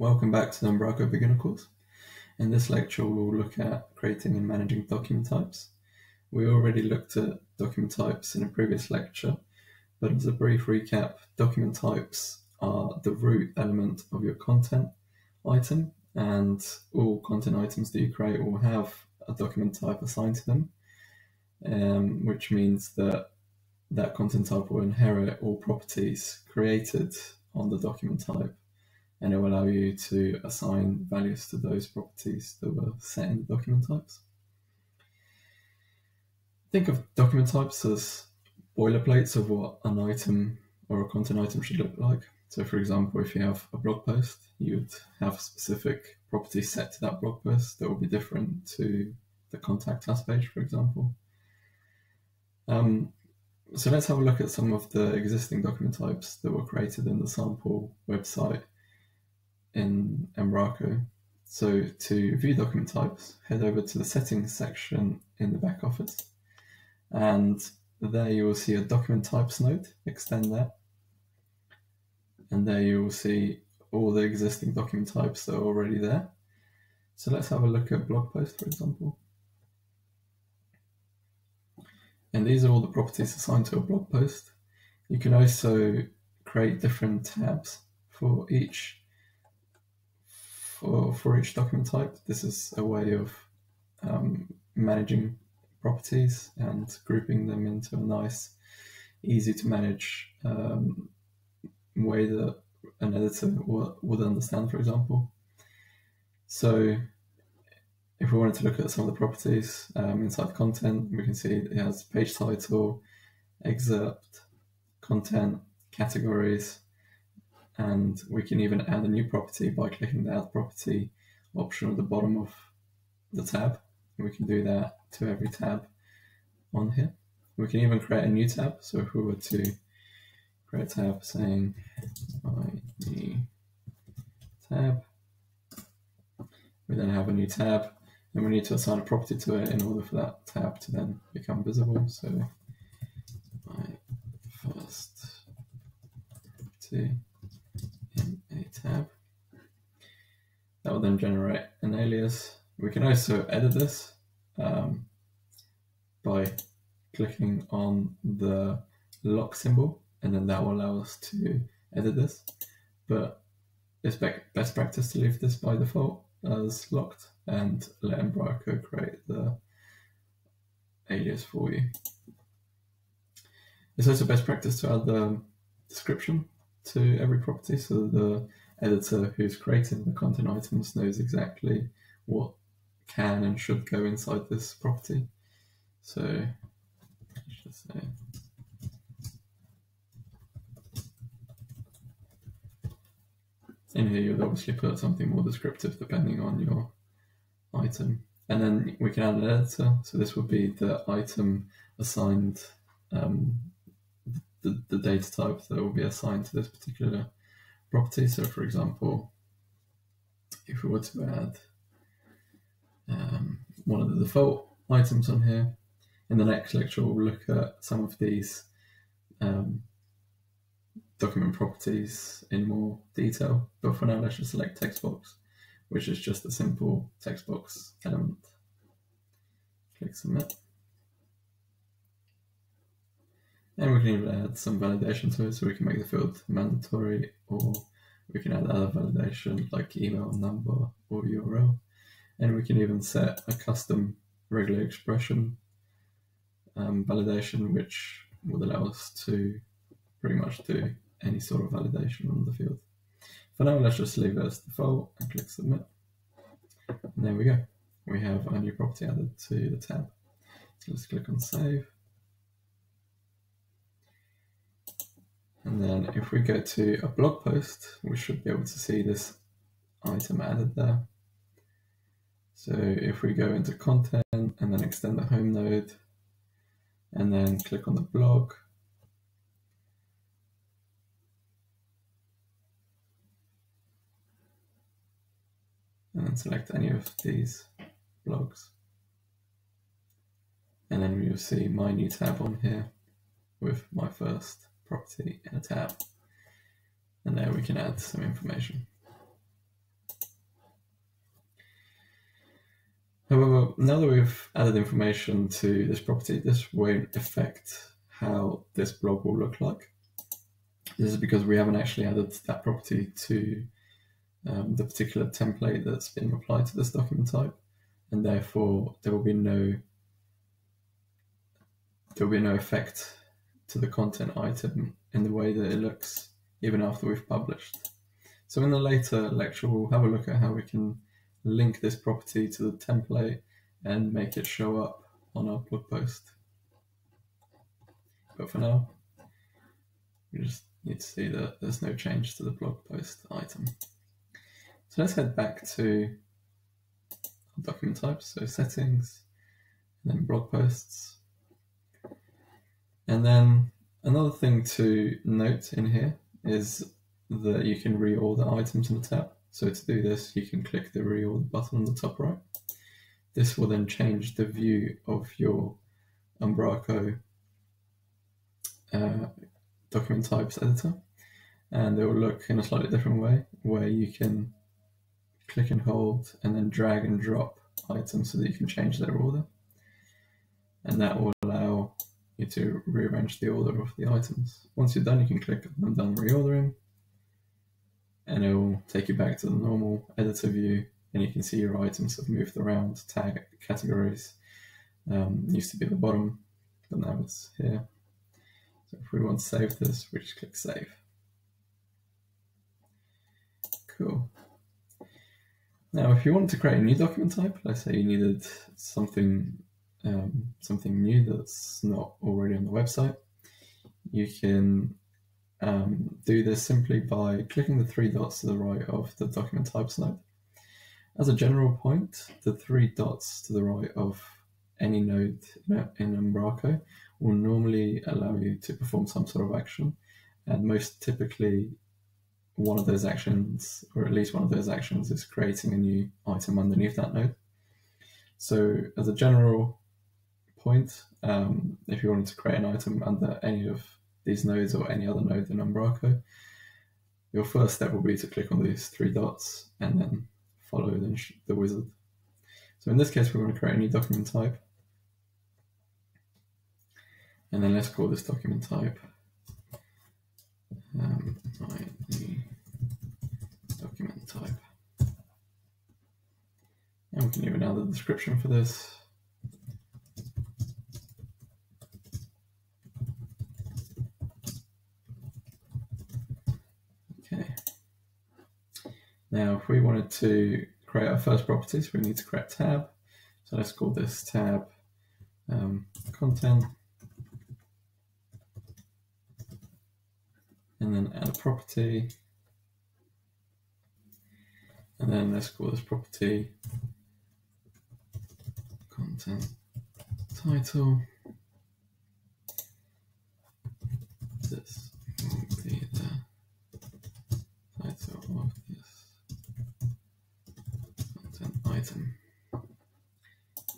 Welcome back to the Umbraco beginner course. In this lecture we'll look at creating and managing document types. We already looked at document types in a previous lecture, but as a brief recap, document types are the root element of your content item, and all content items that you create will have a document type assigned to them, which means that content type will inherit all properties created on the document type, and it will allow you to assign values to those properties that were set in the document types. Think of document types as boilerplates of what an item or a content item should look like. So for example, if you have a blog post, you'd have a specific property set to that blog post that will be different to the contact us page, for example. So let's have a look at some of the existing document types that were created in the sample website in Umbraco. So to view document types, head over to the settings section in the back office, and there you will see a document types node. Extend that, and there you will see all the existing document types that are already there. So let's have a look at blog post, for example. And these are all the properties assigned to a blog post. You can also create different tabs for each document type. This is a way of managing properties and grouping them into a nice, easy to manage way that an editor would understand, for example. So if we wanted to look at some of the properties inside content, we can see it has page title, excerpt, content, categories, and we can even add a new property by clicking the Add Property option at the bottom of the tab. And we can do that to every tab on here. We can even create a new tab. So if we were to create a tab saying my new tab, we then have a new tab, and we need to assign a property to it in order for that tab to then become visible. So my first property in a tab. That will then generate an alias. We can also edit this by clicking on the lock symbol, and then that will allow us to edit this. But it's best practice to leave this by default as locked and let Umbraco create the alias for you. It's also best practice to add the description to every property, so the editor who's creating the content items knows exactly what can and should go inside this property. So I should say in here you'd obviously put something more descriptive depending on your item, and then we can add an editor. So this would be the item assigned, the data type that will be assigned to this particular property. So for example, if we were to add one of the default items on here, in the next lecture we'll look at some of these document properties in more detail, but for now let's just select text box, which is just a simple text box element. Click submit. And we can even add some validation to it, so we can make the field mandatory, or we can add other validation like email, number, or URL. And we can even set a custom regular expression validation, which would allow us to pretty much do any sort of validation on the field. For now, let's just leave it as default and click submit. And there we go. We have our new property added to the tab. So let's click on save. And then if we go to a blog post, we should be able to see this item added there. So if we go into content and then extend the home node and then click on the blog, and then select any of these blogs, and then you'll see my new tab on here with my first property in a tab, and there we can add some information. However, now that we've added information to this property, this won't affect how this blob will look like. This is because we haven't actually added that property to the particular template that's been applied to this document type, and therefore there will be no effect to the content item in the way that it looks even after we've published. So in the later lecture, we'll have a look at how we can link this property to the template and make it show up on our blog post. But for now, we just need to see that there's no change to the blog post item. So let's head back to our document types, so settings, and then blog posts. And then another thing to note in here is that you can reorder items in the tab. So to do this, you can click the reorder button on the top right. This will then change the view of your Umbraco document types editor, and it will look in a slightly different way, where you can click and hold and then drag and drop items so that you can change their order, and that will allow you to rearrange the order of the items. Once you're done, you can click "I'm done reordering," and it will take you back to the normal editor view, and you can see your items have moved around. Tag categories used to be at the bottom, but now it's here. So if we want to save this, we just click save. Cool. Now, if you wanted to create a new document type, let's say you needed something new that's not already on the website, you can do this simply by clicking the three dots to the right of the document types node. As a general point, the three dots to the right of any node in Umbraco will normally allow you to perform some sort of action, and most typically one of those actions, or at least one of those actions, is creating a new item underneath that node. So as a general point, if you wanted to create an item under any of these nodes or any other node in Umbraco, your first step will be to click on these three dots and then follow the wizard. So in this case, we're going to create a new document type. And then let's call this document type my new document type. And we can even add a description for this. Okay. Now, if we wanted to create our first properties, we need to create a tab. So let's call this tab content. And then add a property, and then let's call this property content title. This will be the title of this content item,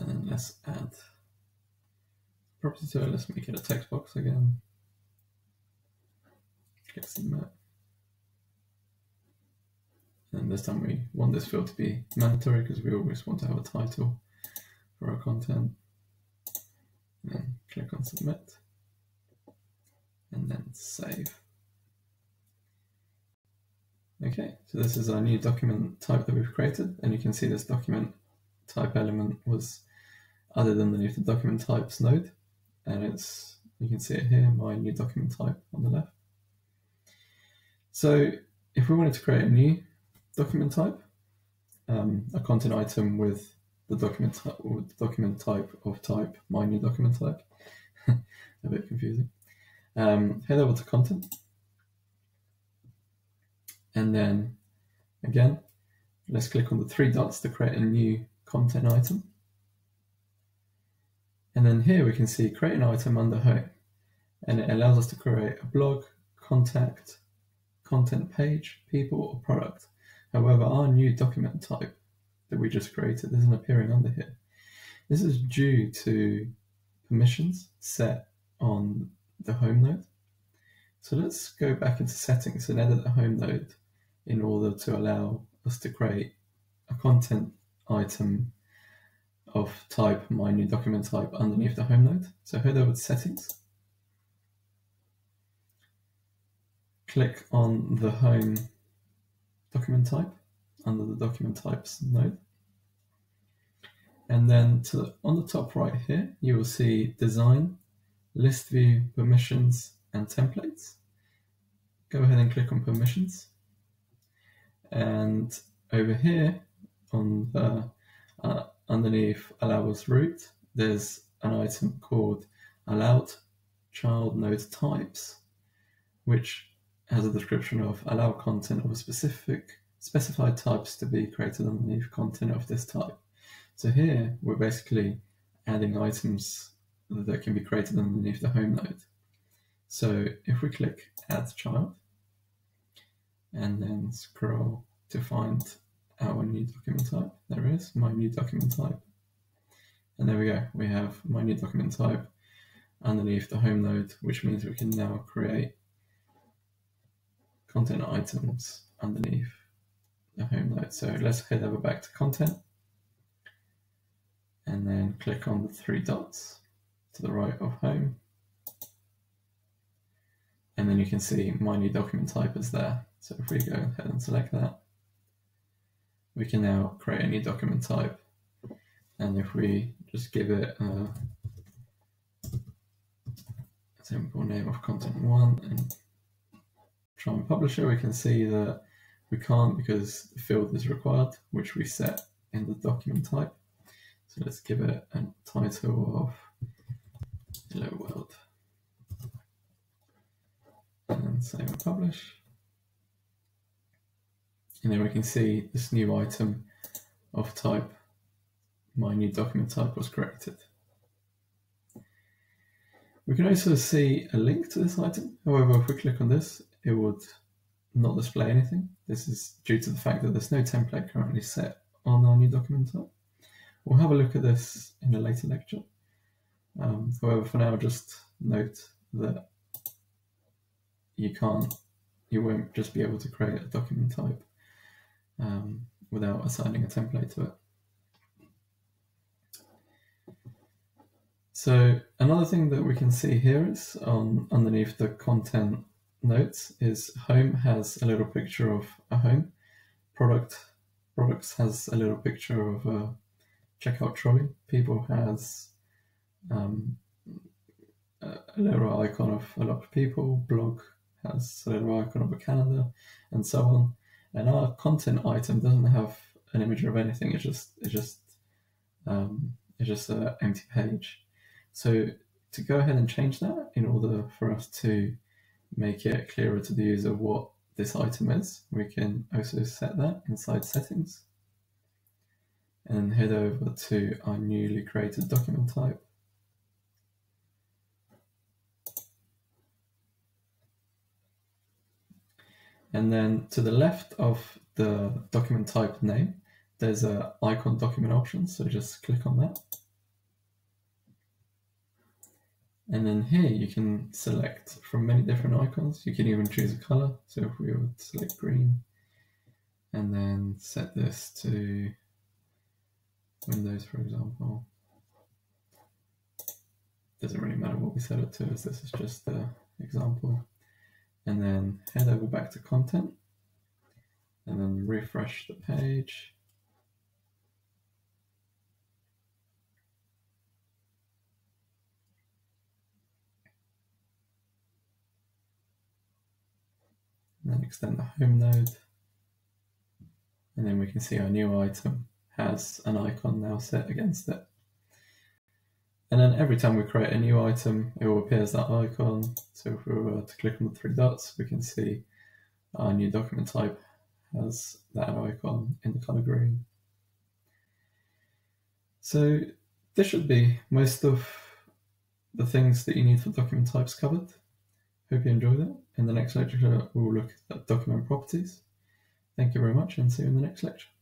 and then let's add property to it. Let's make it a text box again. And this time we want this field to be mandatory because we always want to have a title for our content. And then click on submit and then save. Okay, so this is our new document type that we've created, and you can see this document type element was added underneath the document types node, and it's, you can see it here, my new document type on the left. So if we wanted to create a new document type, a content item with the document type, or the document type of type, my new document type, a bit confusing, head over to content. And then again, let's click on the three dots to create a new content item. And then here we can see create an item under home, and it allows us to create a blog, contact, content page, people, or product. However, our new document type that we just created isn't appearing under here. This is due to permissions set on the home node. So let's go back into settings and edit the home node in order to allow us to create a content item of type, my new document type underneath the home node. So head over to settings, click on the home document type under the document types node. And then on the top right here, you will see design, list view, permissions, and templates. Go ahead and click on permissions. And over here on the underneath allow us root, there's an item called allowed child node types, which has a description of allow content of a specified types to be created underneath content of this type. So here we're basically adding items that can be created underneath the home node. So if we click add child and then scroll to find our new document type, there is my new document type. And there we go, we have my new document type underneath the home node, which means we can now create content items underneath the home node. So let's head over back to content and then click on the three dots to the right of home. And then you can see my new document type is there. So if we go ahead and select that, we can now create a new document type. And if we just give it a simple name of content one and try and publish it, we can see that we can't because the field is required, which we set in the document type. So let's give it a title of Hello World. And save and publish. And then we can see this new item of type, my new document type, was created. We can also see a link to this item. However, if we click on this, it would not display anything. This is due to the fact that there's no template currently set on our new document type. We'll have a look at this in a later lecture. However, for now, just note that you won't just be able to create a document type without assigning a template to it. So another thing that we can see here is underneath the content notes is home has a little picture of a home, products has a little picture of a checkout trolley, people has a little icon of a lot of people, blog has a little icon of a calendar, and so on. And our content item doesn't have an image of anything. It's just an empty page. So to go ahead and change that, in order for us to make it clearer to the user what this item is, we can also set that inside settings and head over to our newly created document type. And then to the left of the document type name, there's an icon document option. So just click on that. And then here you can select from many different icons. You can even choose a color. So if we would select green and then set this to Windows, for example, doesn't really matter what we set it to, as this is just an example. And then head over back to content and then refresh the page. And then extend the home node. And then we can see our new item has an icon now set against it. And then every time we create a new item, it will appear as that icon. So if we were to click on the three dots, we can see our new document type has that icon in the color green. So this should be most of the things that you need for document types covered. Hope you enjoyed it. In the next lecture, we'll look at document properties. Thank you very much and see you in the next lecture.